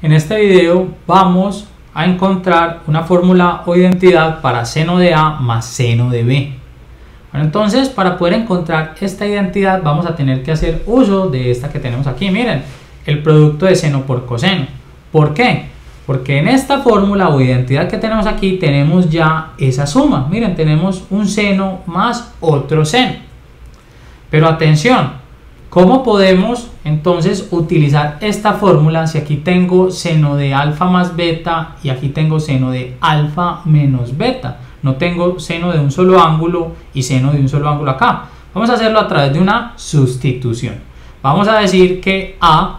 En este video vamos a encontrar una fórmula o identidad para seno de A más seno de B. Bueno, entonces para poder encontrar esta identidad vamos a tener que hacer uso de esta que tenemos aquí. Miren, el producto de seno por coseno. ¿Por qué? Porque en esta fórmula o identidad que tenemos aquí tenemos ya esa suma. Miren, tenemos un seno más otro seno. Pero atención, ¿cómo podemos entonces utilizar esta fórmula si aquí tengo seno de alfa más beta y aquí tengo seno de alfa menos beta? No tengo seno de un solo ángulo y seno de un solo ángulo acá. Vamos a hacerlo a través de una sustitución. Vamos a decir que A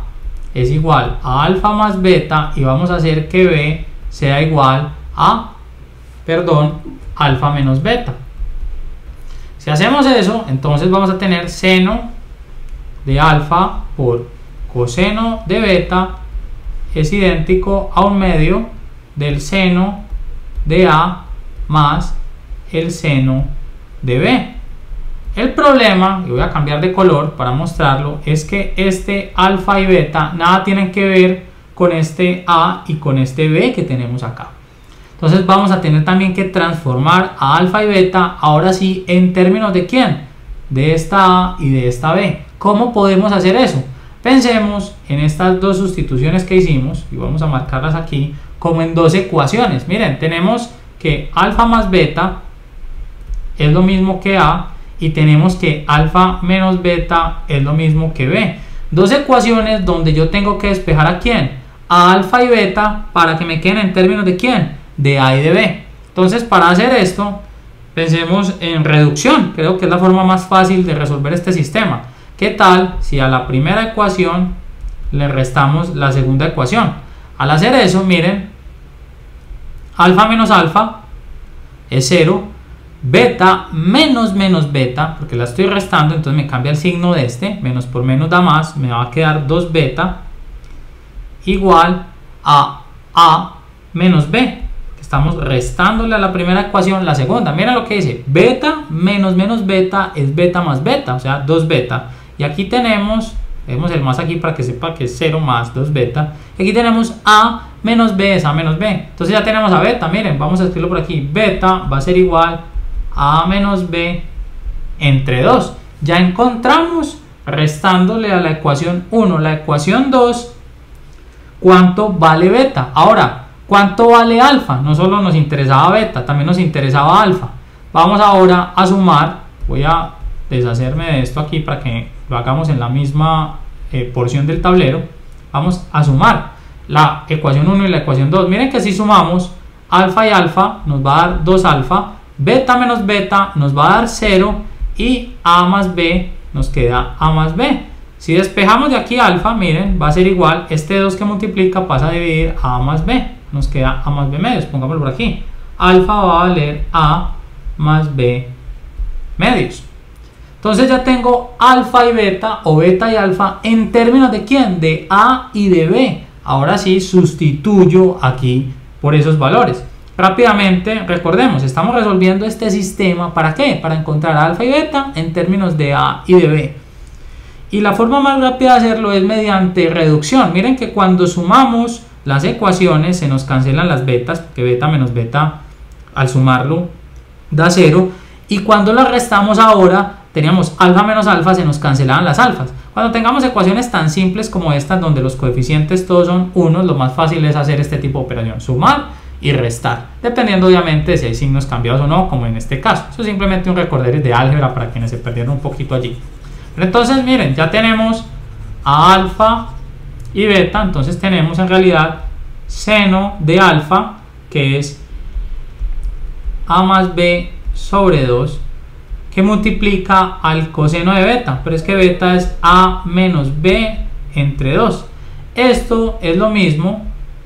es igual a alfa más beta y vamos a hacer que B sea igual a, alfa menos beta. Si hacemos eso, entonces vamos a tener seno de alfa por coseno de beta es idéntico a 1/2 del seno de A más el seno de B. El problema, y voy a cambiar de color para mostrarlo, es que este alfa y beta nada tienen que ver con este A y con este B que tenemos acá. Entonces vamos a tener también que transformar a alfa y beta, ahora sí, en términos de ¿quién? De esta A y de esta B. ¿Cómo podemos hacer eso? Pensemos en estas dos sustituciones que hicimos, y vamos a marcarlas aquí, como en dos ecuaciones. Miren, tenemos que alfa más beta es lo mismo que A, y tenemos que alfa menos beta es lo mismo que B. Dos ecuaciones donde yo tengo que despejar ¿a quién? A alfa y beta, para que me queden en términos de ¿quién? De A y de B. Entonces, para hacer esto, pensemos en reducción. Creo que es la forma más fácil de resolver este sistema. ¿Qué tal si a la primera ecuación le restamos la segunda ecuación? Al hacer eso, miren, alfa menos alfa es 0, beta menos beta, porque la estoy restando, entonces me cambia el signo de este, menos por menos da más, me va a quedar 2 beta igual a A menos B. Estamos restándole a la primera ecuación la segunda. Mira lo que dice, beta menos beta es beta más beta, o sea, 2 beta. Y aquí tenemos, vemos el más aquí para que sepa que es 0 más 2 beta. Y aquí tenemos A menos B es A menos B. Entonces ya tenemos a beta, miren, vamos a escribirlo por aquí. Beta va a ser igual a A menos B entre 2. Ya encontramos, restándole a la ecuación 1, la ecuación 2, cuánto vale beta. Ahora, ¿cuánto vale alfa? No solo nos interesaba beta, también nos interesaba alfa. Vamos ahora a sumar, voy a deshacerme de esto aquí para que lo hagamos en la misma porción del tablero. Vamos a sumar la ecuación 1 y la ecuación 2. Miren que si sumamos alfa y alfa nos va a dar 2 alfa, beta menos beta nos va a dar 0 y A más B nos queda A más B. Si despejamos de aquí alfa, miren, va a ser igual, este 2 que multiplica pasa a dividir a A más B. Nos queda A más B medios, pongámoslo por aquí. Alfa va a valer A más B medios. Entonces ya tengo alfa y beta, o beta y alfa, en términos de ¿quién? De A y de B. Ahora sí sustituyo aquí por esos valores. Rápidamente, recordemos, estamos resolviendo este sistema, ¿para qué? Para encontrar alfa y beta en términos de A y de B. Y la forma más rápida de hacerlo es mediante reducción. Miren que cuando sumamos las ecuaciones se nos cancelan las betas, porque beta menos beta al sumarlo da 0, y cuando las restamos ahora teníamos alfa menos alfa, se nos cancelaban las alfas. Cuando tengamos ecuaciones tan simples como estas donde los coeficientes todos son 1, lo más fácil es hacer este tipo de operación, sumar y restar, dependiendo obviamente de si hay signos cambiados o no, como en este caso. Eso es simplemente un recorderis de álgebra para quienes se perdieron un poquito allí. Pero entonces miren, ya tenemos a alfa y beta, entonces tenemos en realidad seno de alfa, que es A más B sobre 2, que multiplica al coseno de beta, pero es que beta es A menos B entre 2. Esto es lo mismo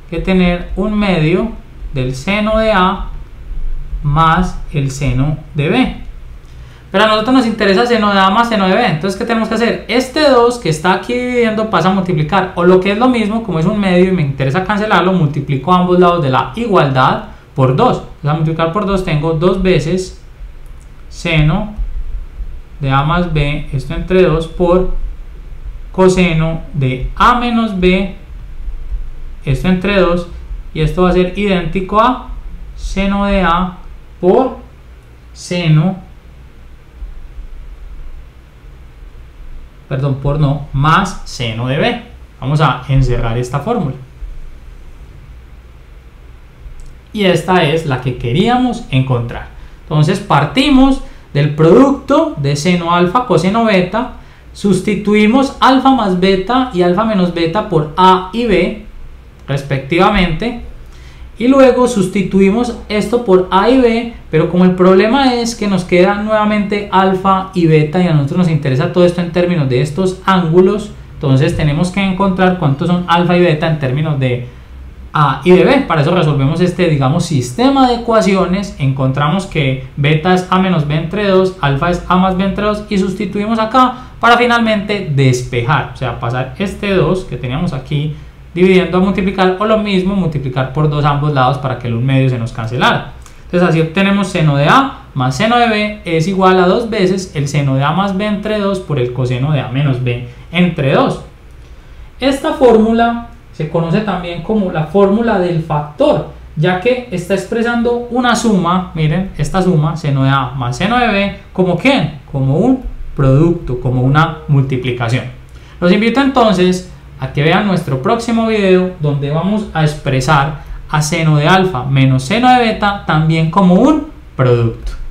que tener 1/2 del seno de A más el seno de B. Pero a nosotros nos interesa seno de A más seno de B. Entonces, ¿qué tenemos que hacer? Este 2 que está aquí dividiendo pasa a multiplicar. O lo que es lo mismo, como es 1/2 y me interesa cancelarlo, multiplico a ambos lados de la igualdad por 2. Entonces, a multiplicar por 2 tengo 2 veces seno de A más B, esto entre 2, por coseno de A menos B esto entre 2, y esto va a ser idéntico a seno de A por seno, perdón, por no, más seno de B. Vamos a encerrar esta fórmula. Y esta es la que queríamos encontrar. Entonces partimos del producto de seno alfa coseno beta, sustituimos alfa más beta y alfa menos beta por A y B respectivamente, y luego sustituimos esto por A y B, pero como el problema es que nos quedan nuevamente alfa y beta y a nosotros nos interesa todo esto en términos de estos ángulos, entonces tenemos que encontrar cuántos son alfa y beta en términos de A y de B. Para eso resolvemos este, digamos, sistema de ecuaciones. Encontramos que beta es A menos B entre 2, alfa es A más B entre 2, y sustituimos acá para finalmente despejar, o sea, pasar este 2 que teníamos aquí dividiendo a multiplicar, o lo mismo, multiplicar por 2 ambos lados para que el 1 medio se nos cancelara. Entonces así obtenemos seno de A más seno de B es igual a 2 veces el seno de A más B entre 2 por el coseno de A menos B entre 2. Esta fórmula se conoce también como la fórmula del factor, ya que está expresando una suma, miren, esta suma, seno de A más seno de B, ¿como qué? Como un producto, como una multiplicación. Los invito entonces a que vean nuestro próximo video, donde vamos a expresar a seno de alfa menos seno de beta también como un producto.